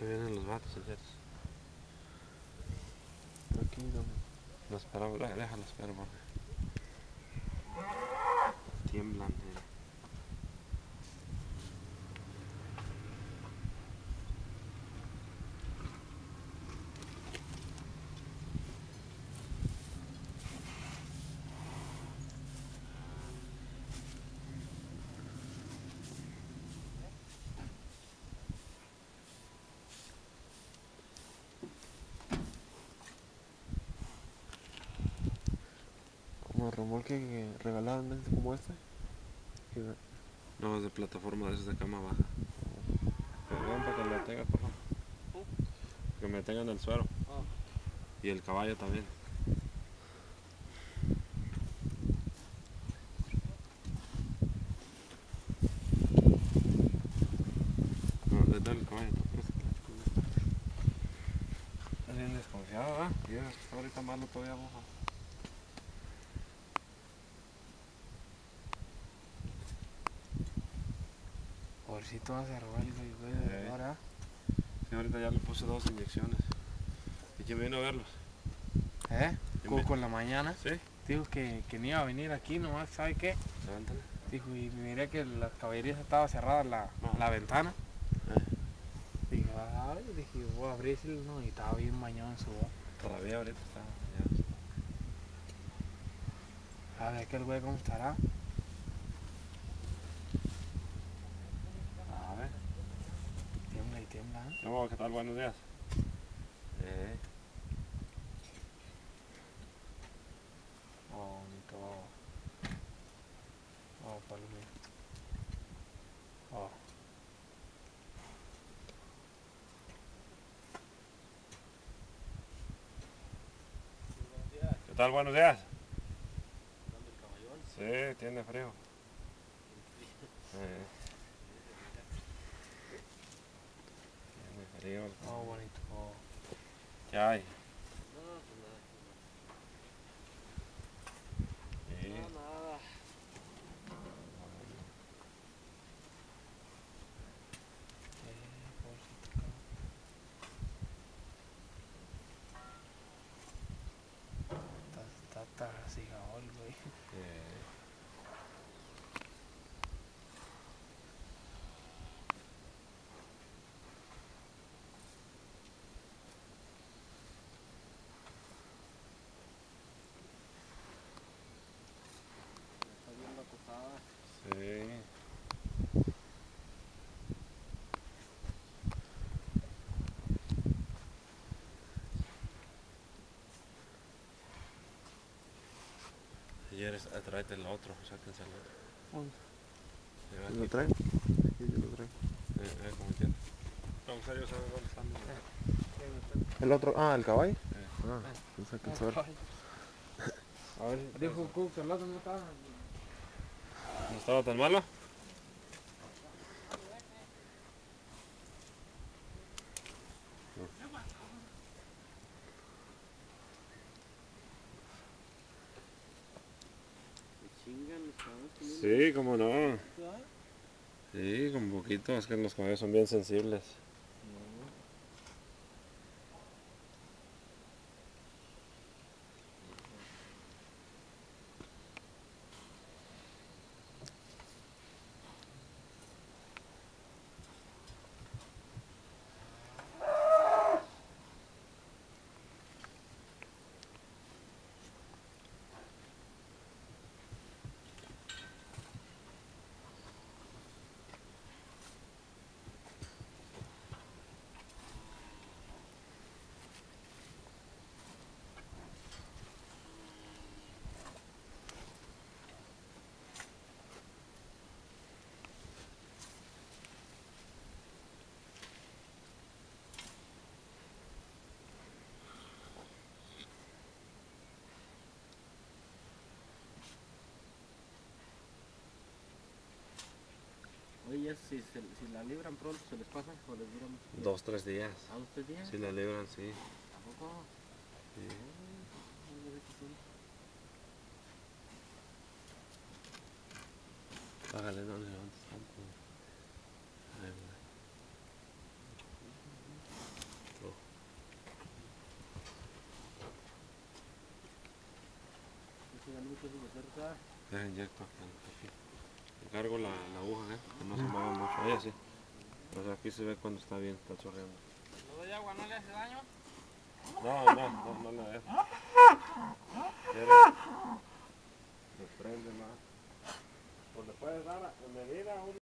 Vienen los vatos enteros. Aquí no. Las paramos, déjalas, pero tiemblan. Remolque que regalaban como este. No, es de plataforma, es de cama baja. Perdón, para que me tengan, por favor. Que me tengan el suero. Y el caballo también. No, le da el caballo. Está bien desconfiado, ¿verdad? Ya, está ahorita malo todavía, boja. Si todo se revuelve y güey, ahora. Sí, ahorita ya le puse 2 inyecciones. ¿Y quién vino a verlos? ¿Eh? Con la mañana. Sí. Dijo que ni iba a venir aquí nomás, ¿sabe qué? Levántale. Dijo, y miré que la caballería estaba cerrada la ventana. Dijo, ay, dije, voy a abrir si no, y estaba bien bañado en su voz. Todavía ahorita estaba bañado. A ver, aquel güey, ¿cómo estará? ¿Qué tal? Buenos días. Oh, bonito. Oh, palomito. Oh. ¿Qué tal? Buenos días. Sí, tiene frío. Oh, bonito. Oh. ¿Qué hay? No, nada. No, nada. Está sigaol, güey. es atrás del otro, sáquense al otro. ¿Lo traigo? Sí, yo lo traigo. ¿Cómo entiendes? No, serio, ¿sabes dónde están? ¿El otro? Ah, ¿el caballo? Ah, pensé que el sol. A ver, dijo Cook que el otro no estaba. ¿No estaba tan malo? Sí, como no. Sí, con poquito, es que los caballos son bien sensibles. Oye, si la libran pronto, ¿se les pasa o les duran? 2 o 3 días. ¿A 2 o 3 días? Si la libran, sí. ¿A poco? Sí. Págale, no levantes tanto. Deja inyecto aquí. Cargo la aguja, que no se mueva mucho. Oye, sí. O sea, aquí se ve cuando está bien, está chorreando. ¿Lo de agua no le hace daño? No le hace. Se prende más. Pues le puedes dar a medida.